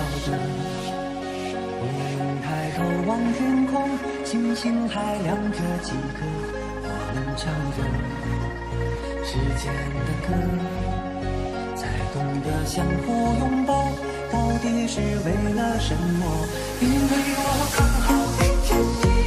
交织。人海后望天空，星星还亮着几个，我们唱着时间的歌，才懂得相互拥抱，到底是为了什么？因为我刚好在天地。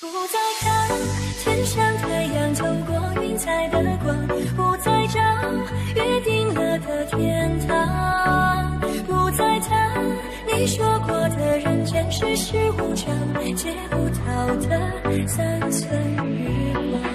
不再等天上太阳透过云彩的光，不再找约定了的天堂，不再谈你说过的人间世事无常，戒不掉的三寸日光。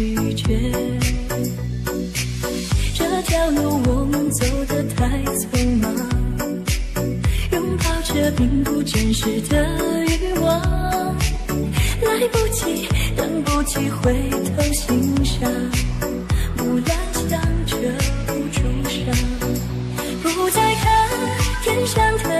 拒绝。这条路我们走得太匆忙，拥抱着并不真实的欲望，来不及，等不及回头欣赏，木兰香遮不住伤，不再看天上的。